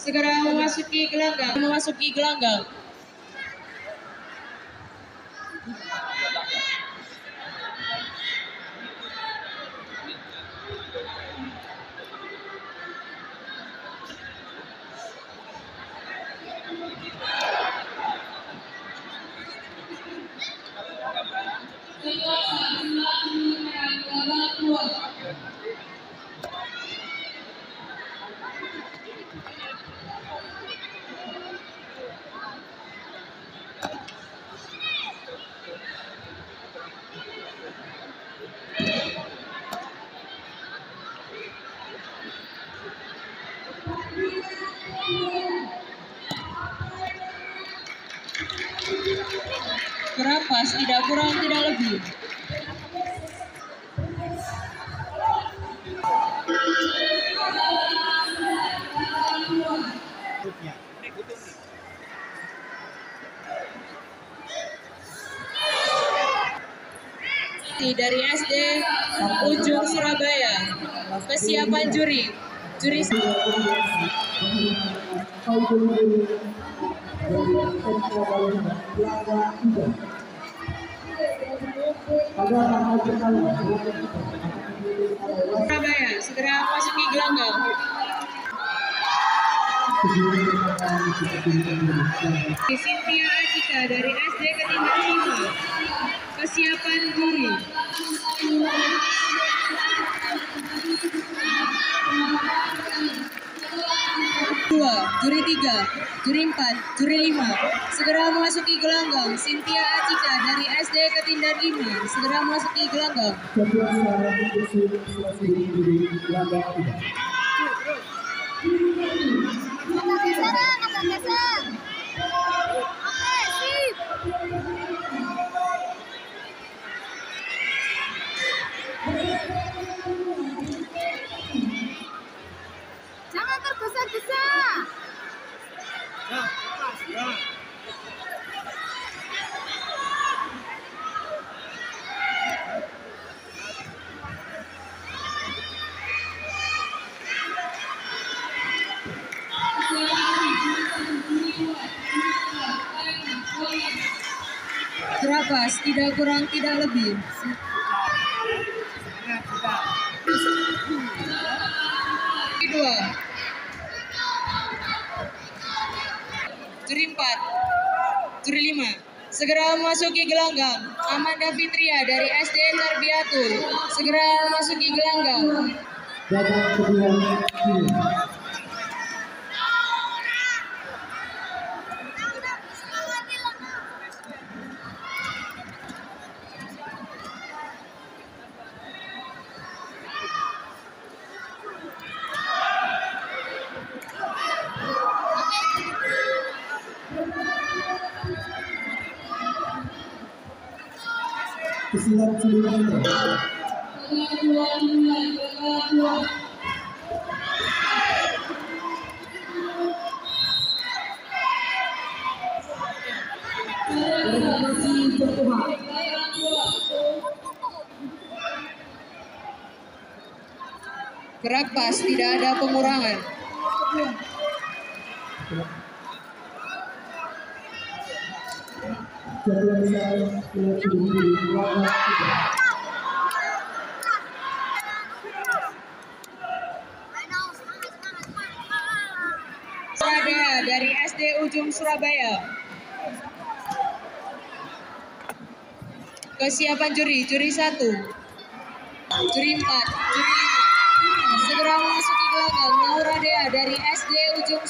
Segera memasuki gelanggang. Kerapas, tidak kurang, tidak lebih. Dari SD Ujung Surabaya, kesiapan juri. Surabaya segera masuki gelanggang. Sintia Acika dari SD Ketinggal 5, kesiapan juri. Juri 3, juri 4, juri 5, segera memasuki gelanggang. Sintia Acika dari SD Ketindan 5, segera memasuki gelanggang. Kerapas, tidak kurang, tidak lebih. Kedua. Juri 4, juri 5, segera memasuki gelanggang. Amanda Fitria dari SD Nabilatul, segera memasuki gelanggang. Kerapas, tidak ada pengurangan. Ada dari SD Ujung Surabaya. Kesiapan juri, juri 1, juri 4, juri 5. Segera memasuki gelanggang Naura Dea dari SD Ujung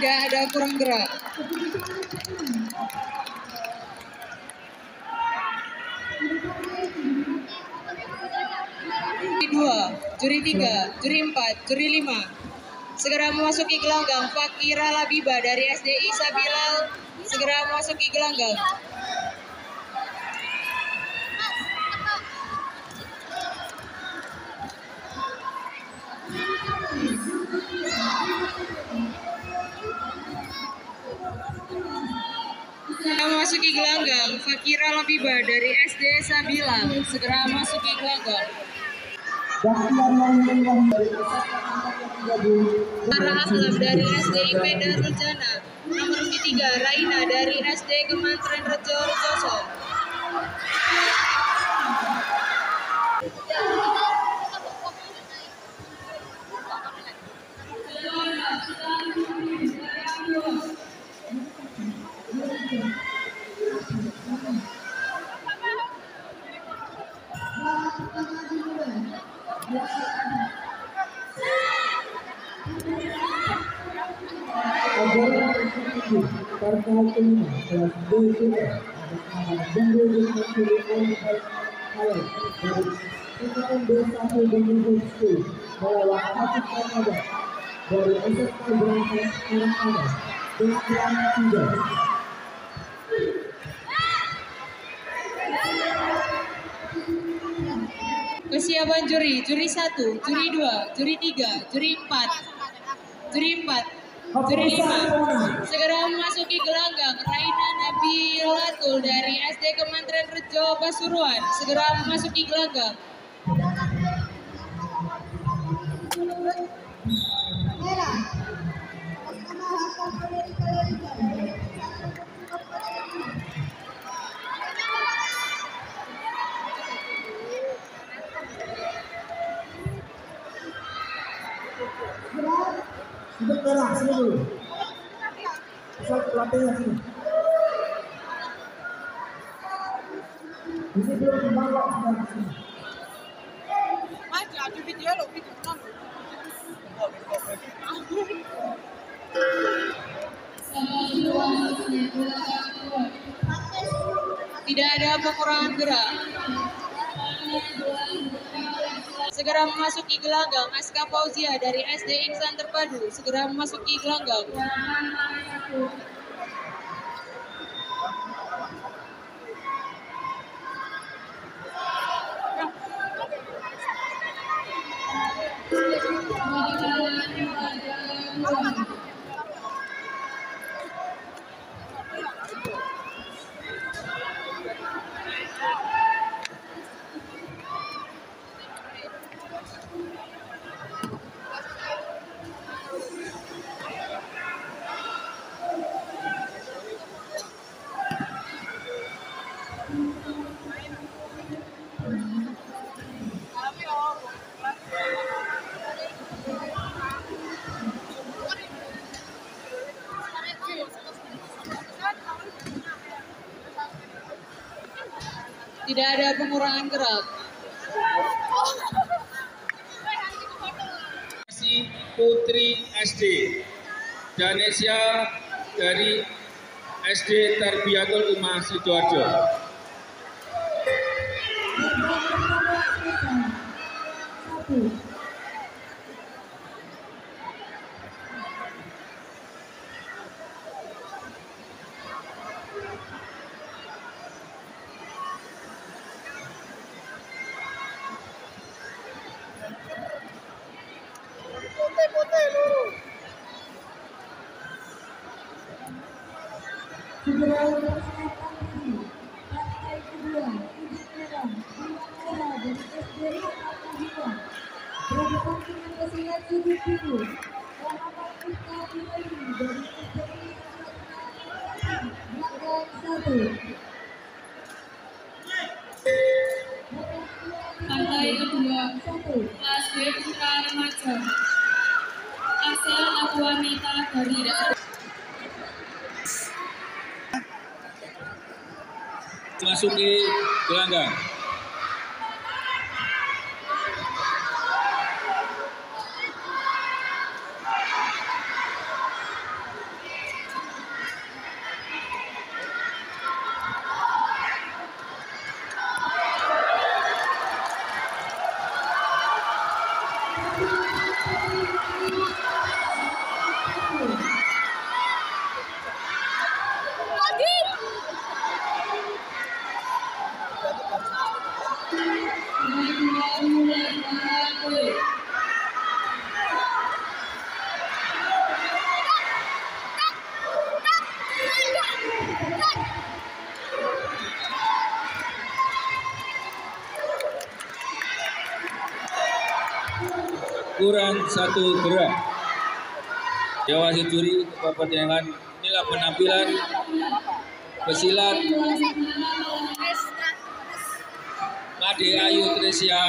tidak ada kurang gerak. Juri 2, juri 3, juri 4, juri 5. Segera memasuki gelanggang Fakira Labiba dari SDI Sabilal. Segera memasuki gelanggang. Memasuki gelanggang Fakira Labiba dari SD Sabila. Segera masuki gelanggang. Sara Aslam dari SD IPD Rejana. Nomor 3 Raina dari SD Kementerian Rejo Rejoso. Dari kesiapan juri, juri 1, juri 2, juri 3, juri 4, juri 5. Segera memasuki gelanggang Raina Nabilatul dari SD Kementerian Rejo Pasuruan. Segera memasuki gelanggang. Tidak ada pengurangan gerak. Segera memasuki gelanggang Aska Pauzia dari SD Insan Terpadu. Segera memasuki gelanggang. Tidak ada pengurangan gerak. Putri SD Danesia dari SD Tarbiyatul Ummah Sidoarjo. Beraih persenatan tinggi. Partai kedua, kulit merah, Bintang Merah dari SDI Al-Kahira. Berdepan dengan pesilat sudut biru, Muhammad Fitna Birahi dari SDI Al-Kahira, Magang 1. Partai kedua, kelas B putra remaja, Aska Pauzia dari masuki gelanggang. Kurang satu gerak. Jawa Juri pertandingan inilah penampilan pesilat Made Ayu Trisia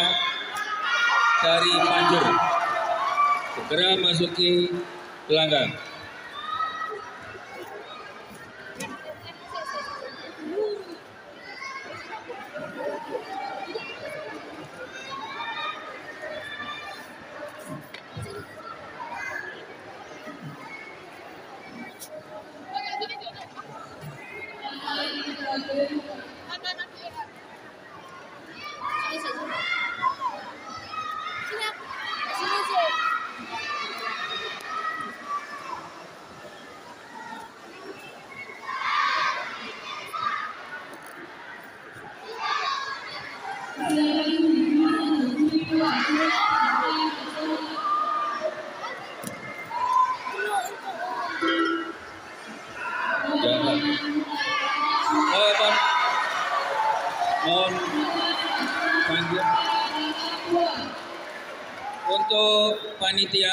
dari Panjur segera masuki gelanggang. Untuk panitia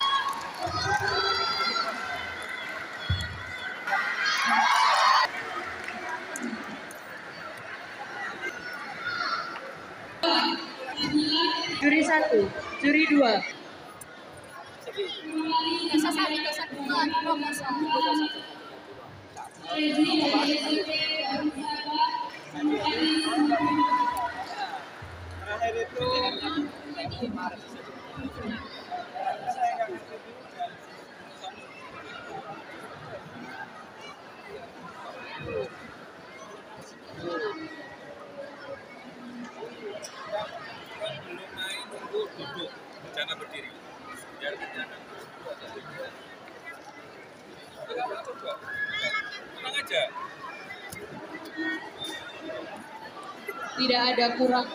juri 1, juri 2. Tidak ada kurang.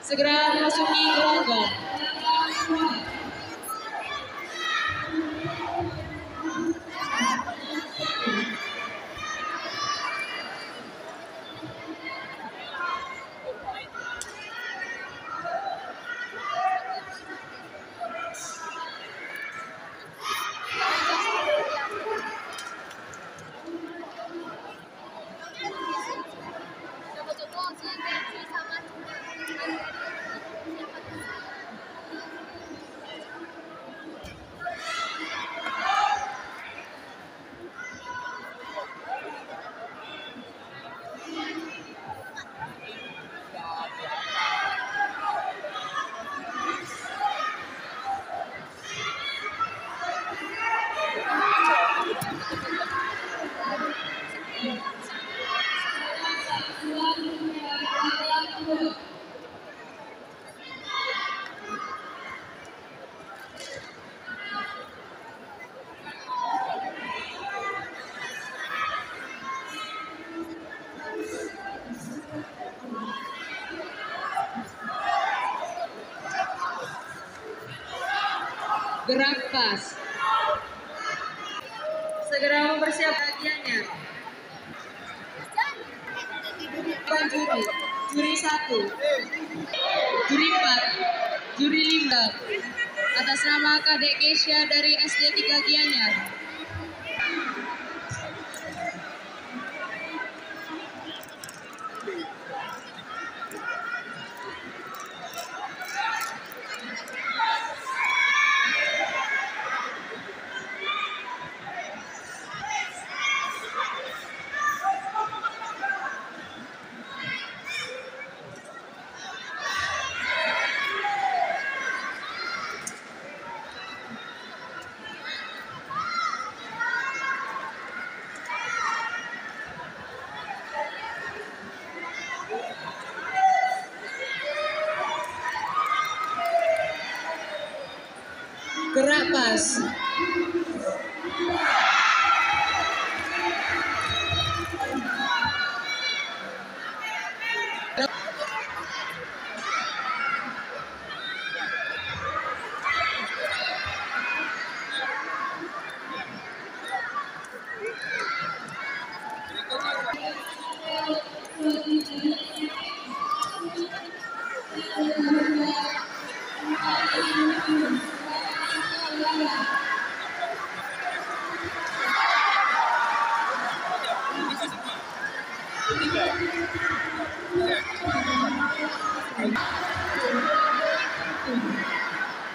Segera masuki gelanggang. gerak pas. Segera mempersiapkan hadiahnya. Juri, juri 1, juri 4, juri 5. Atas nama Kadek Kesia dari SD 3 Gianyar. Gerak pas.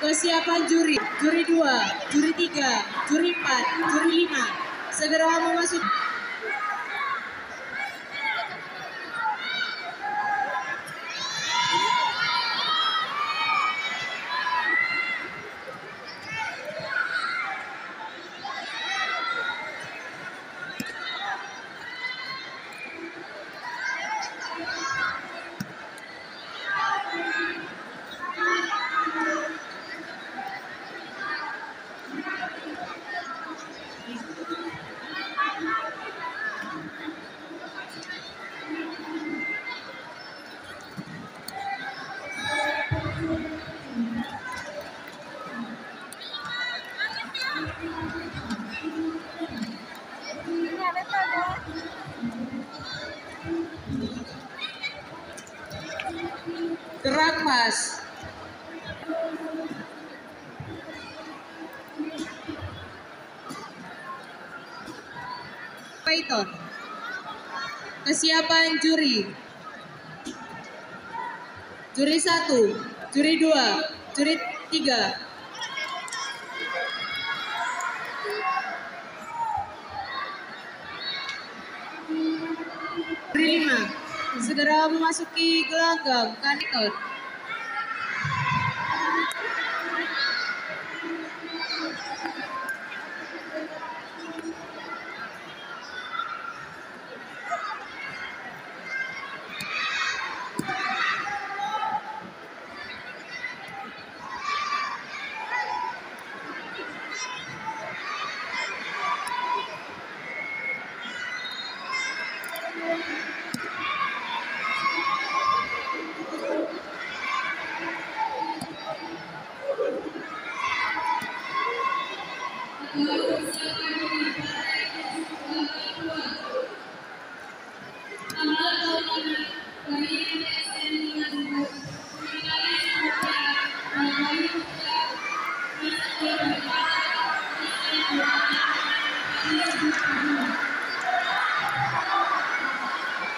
Kesiapan juri, juri 2, juri 3, juri 4, juri 5, segera memasuki. Gerak mas. Python. Kesiapan juri. Juri 1, juri 2, juri 3. Juri 5. Segera memasuki gelanggang kantor.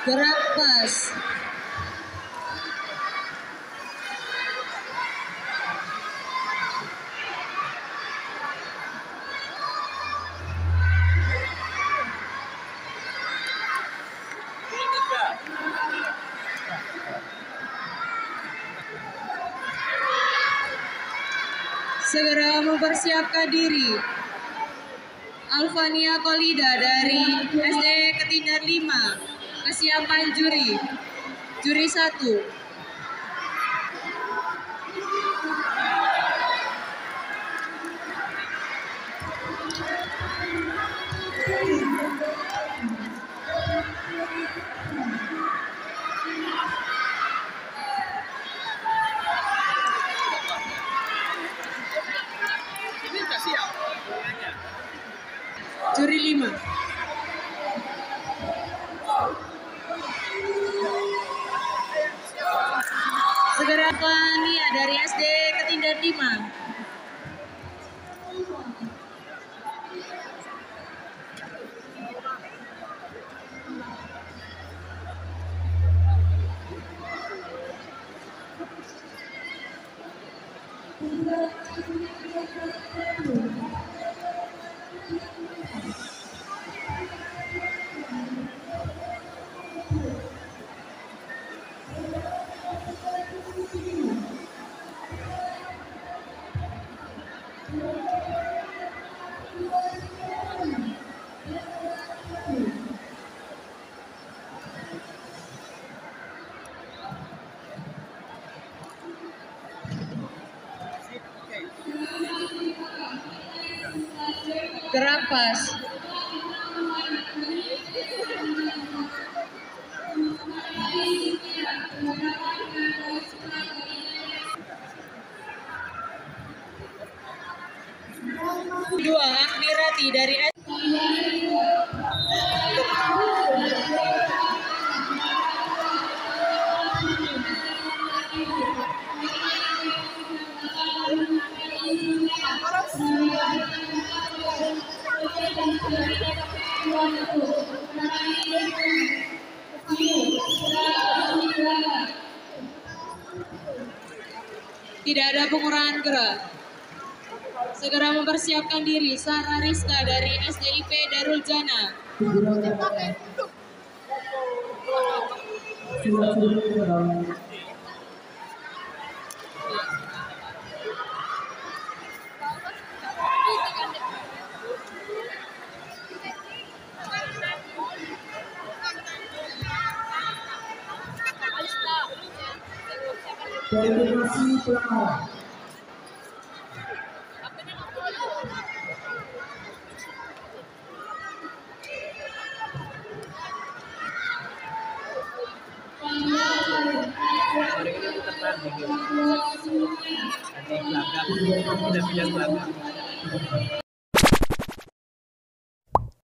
Gerak pas. Segera mempersiapkan diri. Alfania Kolida dari SD Ketindar 5. Kesiapan juri. Juri 1. Segera Alfania dari SD Ketindan 5. Kerapas. Dua Akmirati dari tidak ada pengurangan gerak. Segera mempersiapkan diri Sara Rizka dari SDIP Darul Jana. Kualifikasi pelan. Ada yang belakang, ada yang belakang.